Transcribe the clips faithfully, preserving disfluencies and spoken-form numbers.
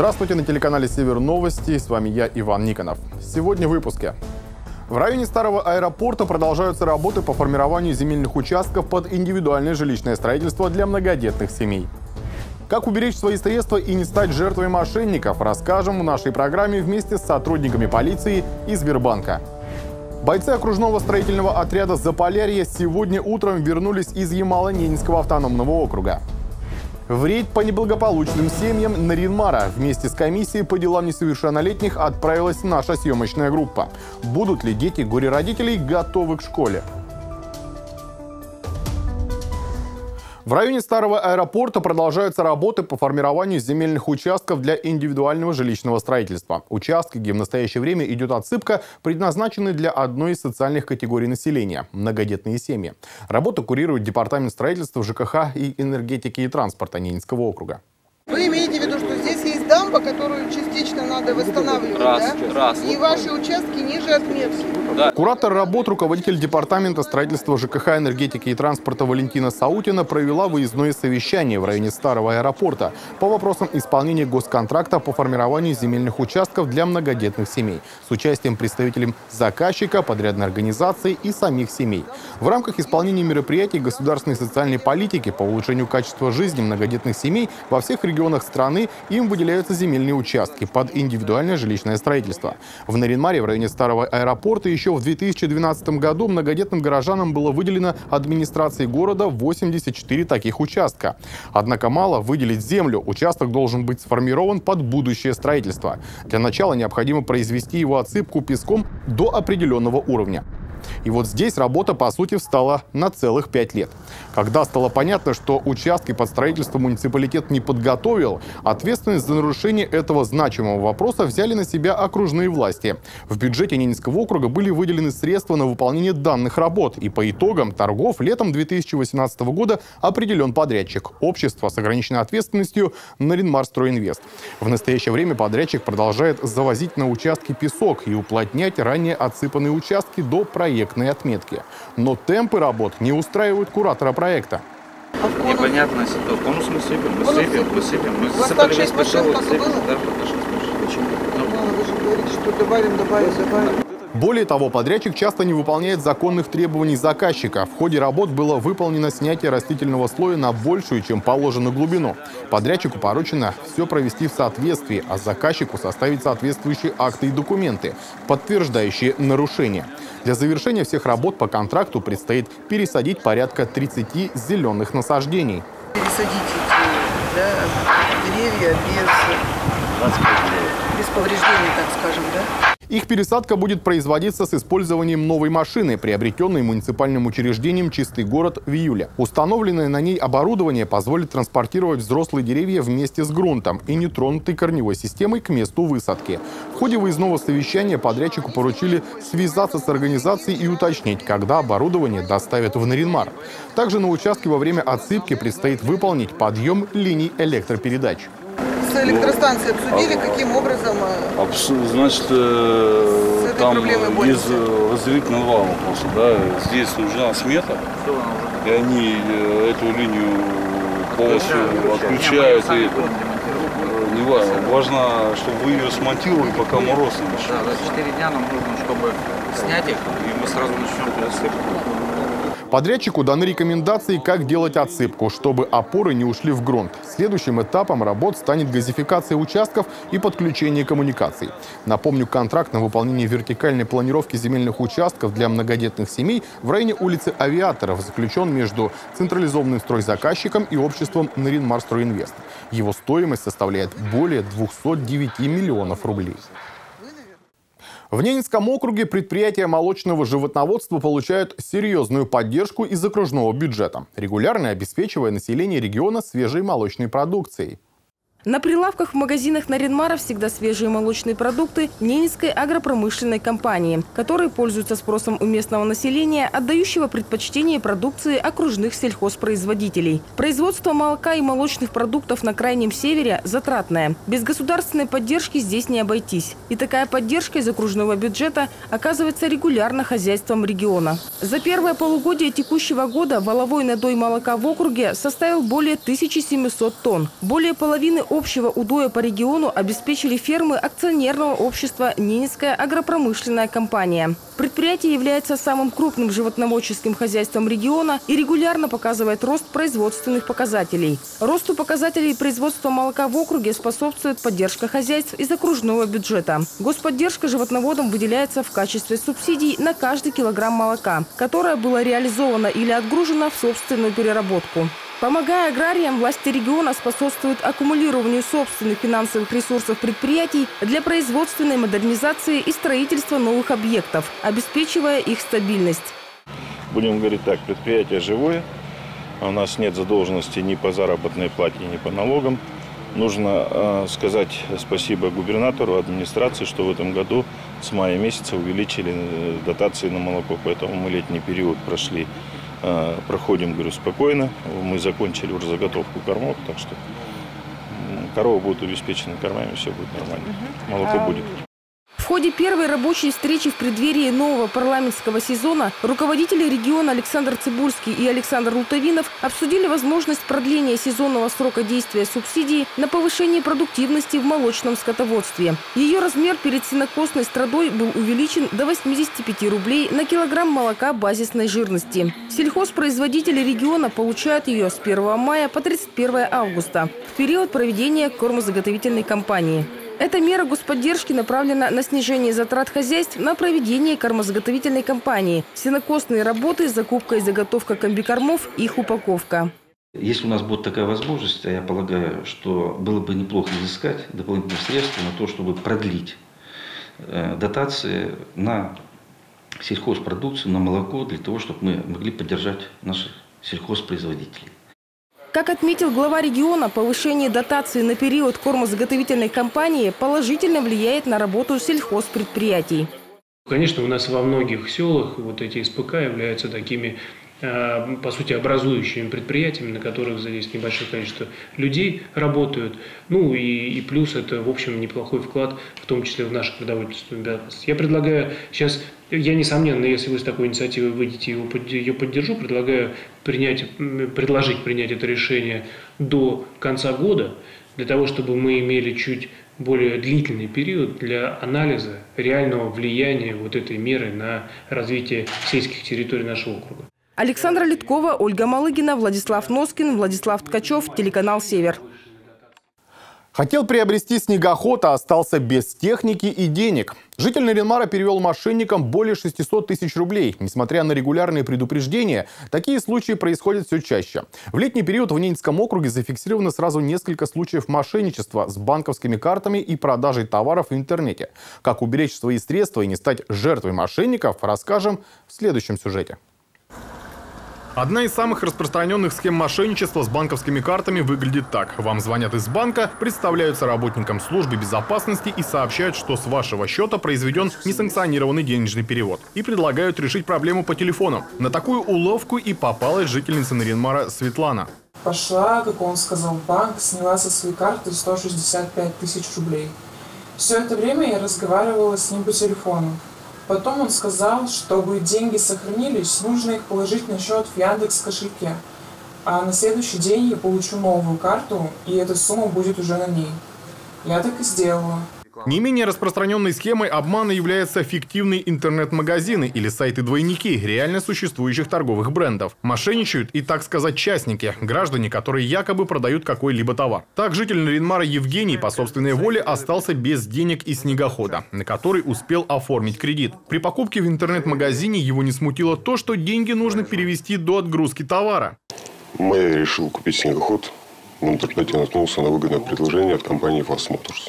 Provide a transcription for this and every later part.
Здравствуйте, на телеканале Север новости, с вами я, Иван Никонов. Сегодня в выпуске. В районе старого аэропорта продолжаются работы по формированию земельных участков под индивидуальное жилищное строительство для многодетных семей. Как уберечь свои средства и не стать жертвой мошенников, расскажем в нашей программе вместе с сотрудниками полиции и Сбербанка. Бойцы окружного строительного отряда «Заполярье» сегодня утром вернулись из Ямало-Ненецкого автономного округа. В рейд по неблагополучным семьям Нарьян-Мара вместе с комиссией по делам несовершеннолетних отправилась наша съемочная группа. Будут ли дети горе-родителей готовы к школе? В районе старого аэропорта продолжаются работы по формированию земельных участков для индивидуального жилищного строительства. Участки, где в настоящее время идет отсыпка, предназначены для одной из социальных категорий населения – многодетные семьи. Работу курирует Департамент строительства, ЖКХ и энергетики и транспорта Ненецкого округа. Вы имеете в виду, что здесь есть дамба, которую частично надо восстанавливать, раз, да? Раз. И ваши участки ниже отметки. Да. Куратор работ, руководитель департамента строительства ЖКХ, энергетики и транспорта Валентина Саутина провела выездное совещание в районе старого аэропорта по вопросам исполнения госконтракта по формированию земельных участков для многодетных семей с участием представителей заказчика, подрядной организации и самих семей. В рамках исполнения мероприятий государственной социальной политики по улучшению качества жизни многодетных семей во всех регионах страны им выделяются земельные участки под индивидуальное жилищное строительство. В Нарьян-Маре в районе старого аэропорта еще в две тысячи двенадцатом году многодетным горожанам было выделено администрацией города восемьдесят четыре таких участка. Однако мало выделить землю, участок должен быть сформирован под будущее строительство. Для начала необходимо произвести его отсыпку песком до определенного уровня. И вот здесь работа, по сути, встала на целых пять лет. Когда стало понятно, что участки под строительство муниципалитет не подготовил, ответственность за нарушение этого значимого вопроса взяли на себя окружные власти. В бюджете Ненецкого округа были выделены средства на выполнение данных работ. И по итогам торгов летом две тысячи восемнадцатого года определен подрядчик – общество с ограниченной ответственностью «Нарьянмарстройинвест». В настоящее время подрядчик продолжает завозить на участки песок и уплотнять ранее отсыпанные участки до проекта. Отметки. Но темпы работ не устраивают куратора проекта. Непонятная ситуация. Ну, в смысле, мы сыпем, мы сыпем. Мы засыпали весь пошел, вот сыпем. Да, почему? Вы же говорите, что добавим, добавим, добавим. Более того, подрядчик часто не выполняет законных требований заказчика. В ходе работ было выполнено снятие растительного слоя на большую, чем положено, глубину. Подрядчику поручено все провести в соответствии, а заказчику составить соответствующие акты и документы, подтверждающие нарушения. Для завершения всех работ по контракту предстоит пересадить порядка тридцати зеленых насаждений. Пересадить эти, да, деревья без, без повреждений, так скажем, да? Их пересадка будет производиться с использованием новой машины, приобретенной муниципальным учреждением «Чистый город» в июле. Установленное на ней оборудование позволит транспортировать взрослые деревья вместе с грунтом и нетронутой корневой системой к месту высадки. В ходе выездного совещания подрядчику поручили связаться с организацией и уточнить, когда оборудование доставят в Нарьян-Мар. Также на участке во время отсыпки предстоит выполнить подъем линий электропередач. С электростанцией обсудили, а, каким образом? Обсу... Значит, э, там из разделить на два вопроса. Да? Здесь нужна смета, и они эту линию полностью отключают. И, э, не важно, важно, чтобы вы ее смонтировали, пока мороз не дошел. Да, за четыре дня нам нужно, чтобы снять их, и мы сразу начнем пересыпку. Подрядчику даны рекомендации, как делать отсыпку, чтобы опоры не ушли в грунт. Следующим этапом работ станет газификация участков и подключение коммуникаций. Напомню, контракт на выполнение вертикальной планировки земельных участков для многодетных семей в районе улицы Авиаторов заключен между централизованным стройзаказчиком и обществом «Нарьянмарстройинвест». Его стоимость составляет более двухсот девяти миллионов рублей. В Ненецком округе предприятия молочного животноводства получают серьезную поддержку из окружного бюджета, регулярно обеспечивая население региона свежей молочной продукцией. На прилавках в магазинах Нарьян-Мара всегда свежие молочные продукты Ненецкой агропромышленной компании, которые пользуются спросом у местного населения, отдающего предпочтение продукции окружных сельхозпроизводителей. Производство молока и молочных продуктов на Крайнем Севере затратное. Без государственной поддержки здесь не обойтись. И такая поддержка из окружного бюджета оказывается регулярно хозяйством региона. За первое полугодие текущего года валовой надой молока в округе составил более тысячи семисот тонн. Более половины общего удоя по региону обеспечили фермы акционерного общества «Ненецкая агропромышленная компания». Предприятие является самым крупным животноводческим хозяйством региона и регулярно показывает рост производственных показателей. Росту показателей производства молока в округе способствует поддержка хозяйств из окружного бюджета. Господдержка животноводам выделяется в качестве субсидий на каждый килограмм молока, которое было реализовано или отгружено в собственную переработку. Помогая аграриям, власти региона способствуют аккумулированию собственных финансовых ресурсов предприятий для производственной модернизации и строительства новых объектов, обеспечивая их стабильность. Будем говорить так, предприятие живое, у нас нет задолженности ни по заработной плате, ни по налогам. Нужно сказать спасибо губернатору, администрации, что в этом году с мая месяца увеличили дотации на молоко, поэтому мы летний период прошли. Проходим, говорю, спокойно. Мы закончили уже заготовку кормов, так что коровы будут обеспечены кормами, все будет нормально. Молоко будет. В ходе первой рабочей встречи в преддверии нового парламентского сезона руководители региона Александр Цибульский и Александр Лутовинов обсудили возможность продления сезонного срока действия субсидии на повышение продуктивности в молочном скотоводстве. Ее размер перед сенокосной страдой был увеличен до восьмидесяти пяти рублей на килограмм молока базисной жирности. Сельхозпроизводители региона получают ее с первого мая по тридцать первое августа в период проведения кормозаготовительной кампании. Эта мера господдержки направлена на снижение затрат хозяйств на проведение кормозаготовительной кампании, сенокосные работы, закупка и заготовка комбикормов, их упаковка. Если у нас будет такая возможность, я полагаю, что было бы неплохо изыскать дополнительные средства на то, чтобы продлить дотации на сельхозпродукцию, на молоко, для того, чтобы мы могли поддержать наших сельхозпроизводителей. Как отметил глава региона, повышение дотации на период кормозаготовительной кампании положительно влияет на работу сельхозпредприятий. Конечно, у нас во многих селах вот эти эс пэ ка являются такими, по сути, образующими предприятиями, на которых здесь небольшое количество людей работают. Ну и, и плюс это, в общем, неплохой вклад, в том числе в нашу продовольственную безопасность. Я предлагаю сейчас, я несомненно, если вы с такой инициативой выйдете, ее поддержу, предлагаю принять, предложить принять это решение до конца года, для того, чтобы мы имели чуть более длительный период для анализа реального влияния вот этой меры на развитие сельских территорий нашего округа. Александра Литкова, Ольга Малыгина, Владислав Носкин, Владислав Ткачев, телеканал «Север». Хотел приобрести снегоход, а остался без техники и денег. Житель Нарьянмара перевел мошенникам более шестисот тысяч рублей. Несмотря на регулярные предупреждения, такие случаи происходят все чаще. В летний период в Ненецком округе зафиксировано сразу несколько случаев мошенничества с банковскими картами и продажей товаров в интернете. Как уберечь свои средства и не стать жертвой мошенников, расскажем в следующем сюжете. Одна из самых распространенных схем мошенничества с банковскими картами выглядит так. Вам звонят из банка, представляются работником службы безопасности и сообщают, что с вашего счета произведен несанкционированный денежный перевод. И предлагают решить проблему по телефону. На такую уловку и попалась жительница Нарьянмара Светлана. Пошла, как он сказал, в банк, сняла со своей карты сто шестьдесят пять тысяч рублей. Все это время я разговаривала с ним по телефону. Потом он сказал, чтобы деньги сохранились, нужно их положить на счет в Яндекс.Кошельке. А на следующий день я получу новую карту, и эта сумма будет уже на ней. Я так и сделала. Не менее распространенной схемой обмана являются фиктивные интернет-магазины или сайты-двойники реально существующих торговых брендов. Мошенничают и, так сказать, частники, граждане, которые якобы продают какой-либо товар. Так житель Нарьянмара Евгений по собственной воле остался без денег и снегохода, на который успел оформить кредит. При покупке в интернет-магазине его не смутило то, что деньги нужно перевести до отгрузки товара. Я решил купить снегоход. В интернете наткнулся на выгодное предложение от компании «Фосс Моторс».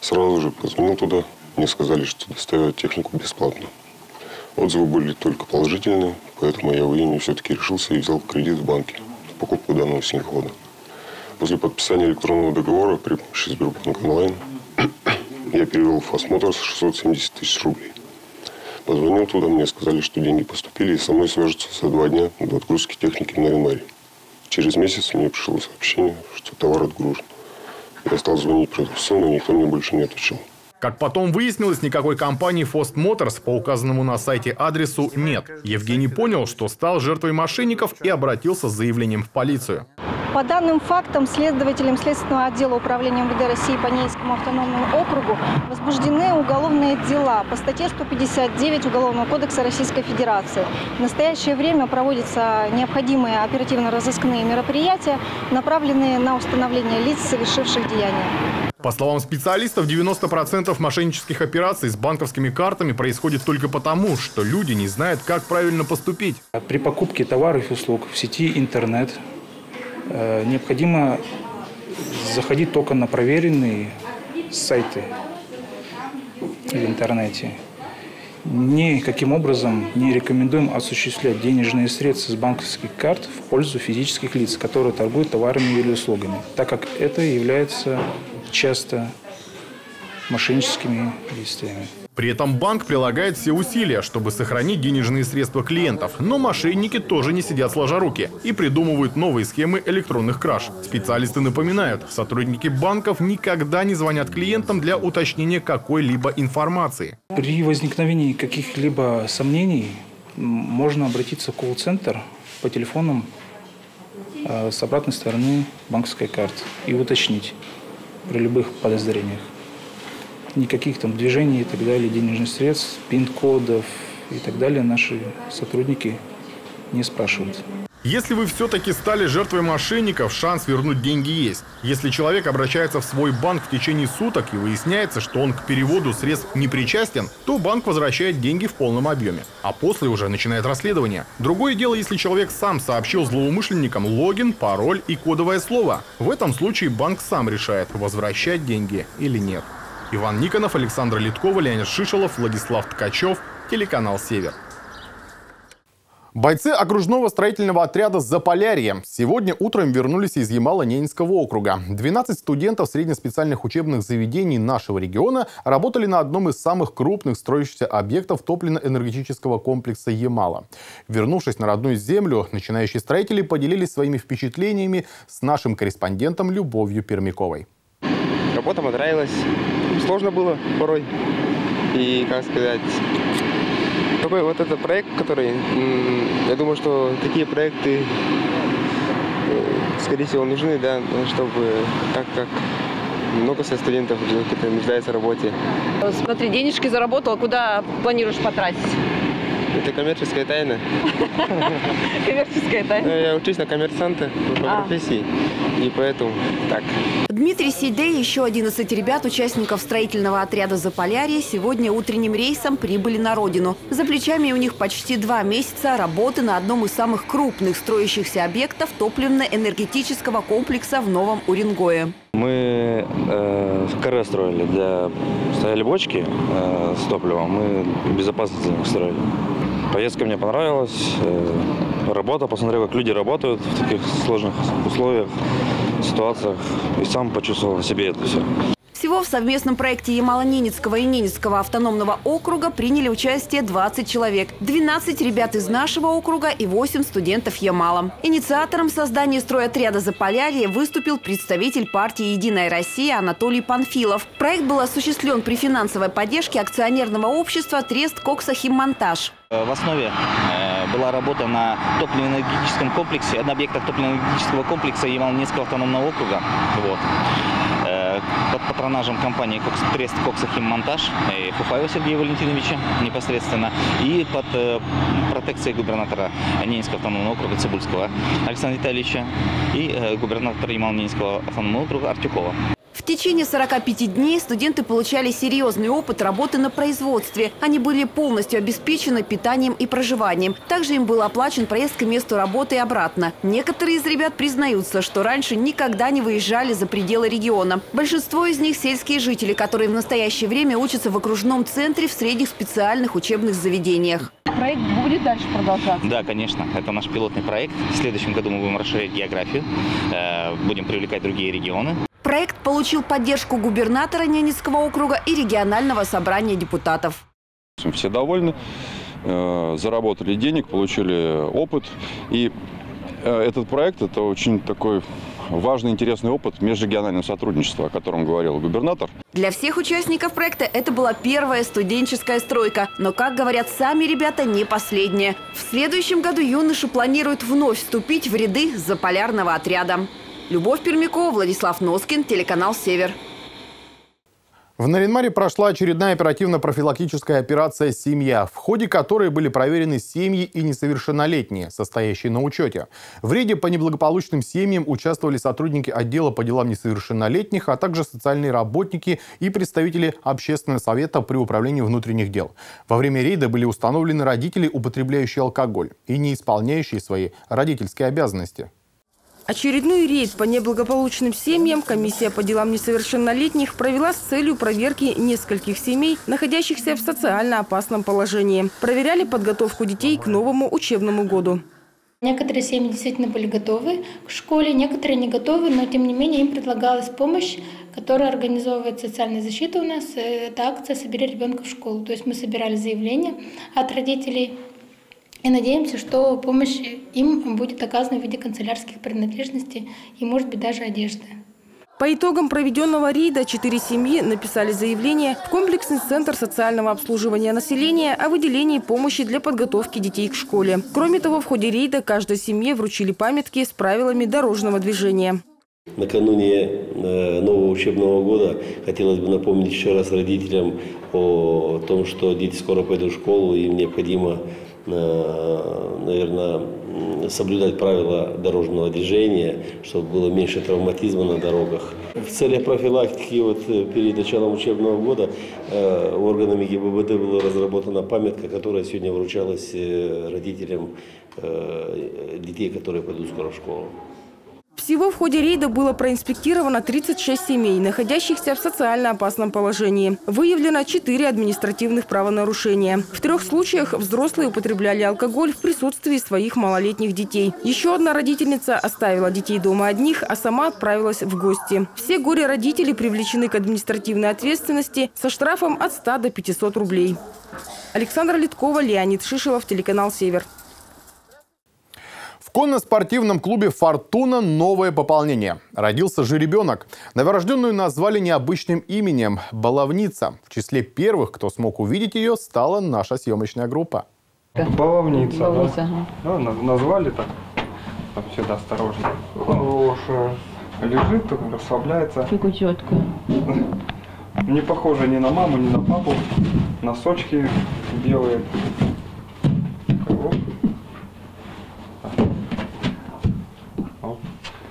Сразу же позвонил туда, мне сказали, что доставят технику бесплатно. Отзывы были только положительные, поэтому я в июне все-таки решился и взял кредит в банке в покупку данного снегохода. После подписания электронного договора при помощи Сбербанка онлайн я перевел в Фосс Моторс шестьсот семьдесят тысяч рублей. Позвонил туда, мне сказали, что деньги поступили и со мной свяжутся за два дня до отгрузки техники в Нарьянмаре. Через месяц мне пришло сообщение, что товар отгружен. Я стал звонить продавцу, но никто мне больше не отвечал. Как потом выяснилось, никакой компании «Фосс Моторс» по указанному на сайте адресу нет. Евгений понял, что стал жертвой мошенников и обратился с заявлением в полицию. По данным фактам, следователям Следственного отдела Управления МВД России по Ненецкому автономному округу возбуждены уголовные дела по статье сто пятьдесят девять Уголовного кодекса Российской Федерации. В настоящее время проводятся необходимые оперативно-розыскные мероприятия, направленные на установление лиц, совершивших деяния. По словам специалистов, девяносто процентов мошеннических операций с банковскими картами происходит только потому, что люди не знают, как правильно поступить. При покупке товаров и услуг в сети интернет необходимо заходить только на проверенные сайты в интернете. Никаким образом не рекомендуем осуществлять денежные средства с банковских карт в пользу физических лиц, которые торгуют товарами или услугами, так как это является часто мошенническими действиями. При этом банк прилагает все усилия, чтобы сохранить денежные средства клиентов. Но мошенники тоже не сидят сложа руки и придумывают новые схемы электронных краж. Специалисты напоминают, сотрудники банков никогда не звонят клиентам для уточнения какой-либо информации. При возникновении каких-либо сомнений можно обратиться в колл-центр по телефонам с обратной стороны банковской карты и уточнить при любых подозрениях. Никаких там движений и так далее, денежных средств, пин-кодов и так далее наши сотрудники не спрашивают. Если вы все-таки стали жертвой мошенников, шанс вернуть деньги есть. Если человек обращается в свой банк в течение суток и выясняется, что он к переводу средств не причастен, то банк возвращает деньги в полном объеме. А после уже начинает расследование. Другое дело, если человек сам сообщил злоумышленникам логин, пароль и кодовое слово. В этом случае банк сам решает, возвращать деньги или нет. Иван Никонов, Александр Литкова, Леонид Шишелов, Владислав Ткачев, телеканал «Север». Бойцы окружного строительного отряда «Заполярье» сегодня утром вернулись из Ямало-Ненецкого округа. двенадцать студентов среднеспециальных учебных заведений нашего региона работали на одном из самых крупных строящихся объектов топливно-энергетического комплекса Ямало. Вернувшись на родную землю, начинающие строители поделились своими впечатлениями с нашим корреспондентом Любовью Пермяковой. Работа понравилась. Сложно было порой. И, как сказать, такой вот этот проект, который, я думаю, что такие проекты, скорее всего, нужны, да, чтобы так как много со студентов нуждается в работе. Смотри, денежки заработал, куда планируешь потратить? Это коммерческая тайна. Коммерческая тайна? Я учусь на коммерсанта по профессии, и поэтому так. Дмитрий Сидей и еще одиннадцать ребят, участников строительного отряда «Заполярье», сегодня утренним рейсом прибыли на родину. За плечами у них почти два месяца работы на одном из самых крупных строящихся объектов топливно-энергетического комплекса в Новом Уренгое. Мы э, каре строили, для, стояли бочки э, с топливом, мы безопасность для них строили. Поездка мне понравилась, э, работа, посмотрел, как люди работают в таких сложных условиях, ситуациях, и сам почувствовал на себе это все. Всего в совместном проекте Ямало-Ненецкого и Ненецкого автономного округа приняли участие двадцать человек. двенадцать ребят из нашего округа и восемь студентов Ямала. Инициатором создания стройотряда «Заполярье» выступил представитель партии «Единая Россия» Анатолий Панфилов. Проект был осуществлен при финансовой поддержке акционерного общества «Трест Коксохиммонтаж». В основе была работа на топливно-энергетическом комплексе, на объектах топливно-энергетического комплекса Ямало-Ненецкого автономного округа. Вот. Под патронажем компании «Трест Коксохиммонтаж» и Хупаева Сергея Валентиновича непосредственно, и под протекцией губернатора Ненецкого автономного округа Цибульского Александра Витальевича и губернатора Ямало-Ненецкого автономного округа Артюкова. В течение сорока пяти дней студенты получали серьезный опыт работы на производстве. Они были полностью обеспечены питанием и проживанием. Также им был оплачен проезд к месту работы и обратно. Некоторые из ребят признаются, что раньше никогда не выезжали за пределы региона. Большинство из них – сельские жители, которые в настоящее время учатся в окружном центре в средних специальных учебных заведениях. Проект будет дальше продолжаться? Да, конечно. Это наш пилотный проект. В следующем году мы будем расширять географию, будем привлекать другие регионы. Проект получил поддержку губернатора Ненецкого округа и регионального собрания депутатов. Все довольны, заработали денег, получили опыт. И этот проект – это очень такой важный, интересный опыт межрегионального сотрудничества, о котором говорил губернатор. Для всех участников проекта это была первая студенческая стройка. Но, как говорят сами ребята, не последняя. В следующем году юноши планируют вновь вступить в ряды заполярного отряда. Любовь Пермякова, Владислав Носкин, телеканал «Север». В Нарьян-Маре прошла очередная оперативно-профилактическая операция «Семья», в ходе которой были проверены семьи и несовершеннолетние, состоящие на учете. В рейде по неблагополучным семьям участвовали сотрудники отдела по делам несовершеннолетних, а также социальные работники и представители общественного совета при управлении внутренних дел. Во время рейда были установлены родители, употребляющие алкоголь и не исполняющие свои родительские обязанности. Очередной рейд по неблагополучным семьям комиссия по делам несовершеннолетних провела с целью проверки нескольких семей, находящихся в социально опасном положении. Проверяли подготовку детей к новому учебному году. Некоторые семьи действительно были готовы к школе, некоторые не готовы, но тем не менее им предлагалась помощь, которая организовывает социальная защита у нас. Это акция «Собери ребенка в школу». То есть мы собирали заявления от родителей. И надеемся, что помощь им будет оказана в виде канцелярских принадлежностей и, может быть, даже одежды. По итогам проведенного рейда четыре семьи написали заявление в комплексный центр социального обслуживания населения о выделении помощи для подготовки детей к школе. Кроме того, в ходе рейда каждой семье вручили памятки с правилами дорожного движения. Накануне нового учебного года хотелось бы напомнить еще раз родителям о том, что дети скоро пойдут в школу, и им необходимо, наверное, соблюдать правила дорожного движения, чтобы было меньше травматизма на дорогах. В целях профилактики вот перед началом учебного года органами ГИБДД была разработана памятка, которая сегодня вручалась родителям детей, которые пойдут скоро в школу. Всего в ходе рейда было проинспектировано тридцать шесть семей, находящихся в социально опасном положении. Выявлено четыре административных правонарушения. В трех случаях взрослые употребляли алкоголь в присутствии своих малолетних детей. Еще одна родительница оставила детей дома одних, а сама отправилась в гости. Все горе-родители привлечены к административной ответственности со штрафом от ста до пятисот рублей. Александра Литкова, Леонид Шишелов, телеканал «Север». В конно-спортивном клубе «Фортуна» новое пополнение. Родился жеребенок. Новорожденную назвали необычным именем – Баловница. В числе первых, кто смог увидеть ее, стала наша съемочная группа. Баловница, Баловница да? Ага. Да, назвали так. Там всегда осторожно. Хорошая. Лежит, расслабляется. Фигу тетка. Не похожа ни на маму, ни на папу. Носочки белые.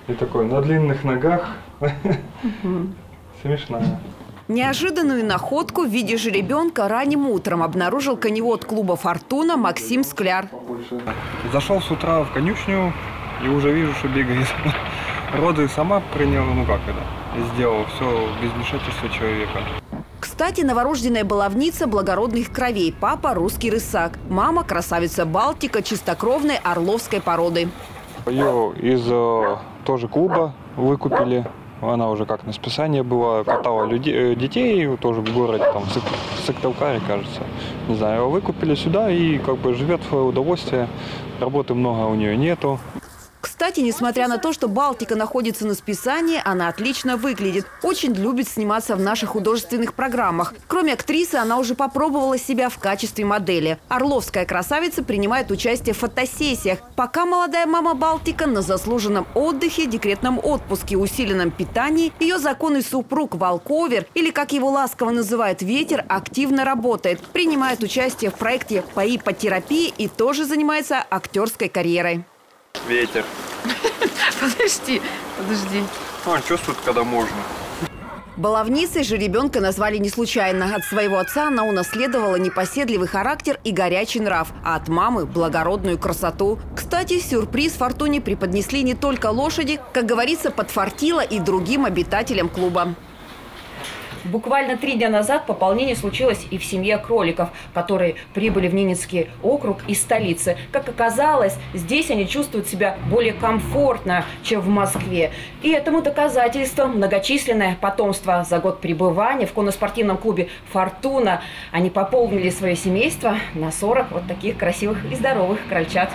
И такой на длинных ногах. Угу. Смешная. Неожиданную находку в виде жеребенка ранним утром обнаружил коневод клуба «Фортуна» Максим Скляр. Зашел с утра в конюшню и уже вижу, что бегает. Роды сама приняла, ну как это, сделала все без вмешательства человека. Кстати, новорожденная баловница благородных кровей. Папа – русский рысак. Мама – красавица Балтика чистокровной орловской породы. Ее из тоже клуба выкупили. Она уже как на списание была, катала людей, детей тоже в городе, там, в Сыктывкаре, кажется. Не знаю, ее выкупили сюда и как бы живет в свое удовольствие. Работы много у нее нету. Кстати, несмотря на то, что Балтика находится на списании, она отлично выглядит. Очень любит сниматься в наших художественных программах. Кроме актрисы, она уже попробовала себя в качестве модели. Орловская красавица принимает участие в фотосессиях. Пока молодая мама Балтика на заслуженном отдыхе, декретном отпуске, усиленном питании, ее законный супруг Волковер, или как его ласково называют Ветер, активно работает. Принимает участие в проекте по ипотерапии и тоже занимается актерской карьерой. Ветер. Подожди, подожди. Он чувствует, когда можно. Баловницей жеребенка назвали не случайно. От своего отца она унаследовала непоседливый характер и горячий нрав, а от мамы – благородную красоту. Кстати, сюрприз «Фортуне» преподнесли не только лошади, как говорится, подфартило и другим обитателям клуба. Буквально три дня назад пополнение случилось и в семье кроликов, которые прибыли в Ненецкий округ из столицы. Как оказалось, здесь они чувствуют себя более комфортно, чем в Москве. И этому доказательством многочисленное потомство за год пребывания в конно-спортивном клубе «Фортуна». Они пополнили свое семейство на сорок вот таких красивых и здоровых крольчат.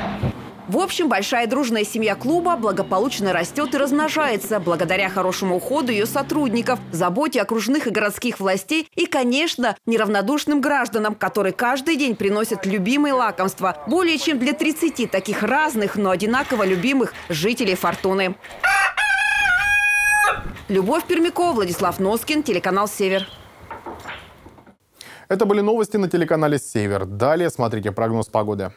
В общем, большая дружная семья клуба благополучно растет и размножается благодаря хорошему уходу ее сотрудников, заботе окружных и городских властей и, конечно, неравнодушным гражданам, которые каждый день приносят любимые лакомства. Более чем для тридцати таких разных, но одинаково любимых жителей «Фортуны». Любовь Пермякова, Владислав Носкин, телеканал «Север». Это были новости на телеканале «Север». Далее смотрите прогноз погоды.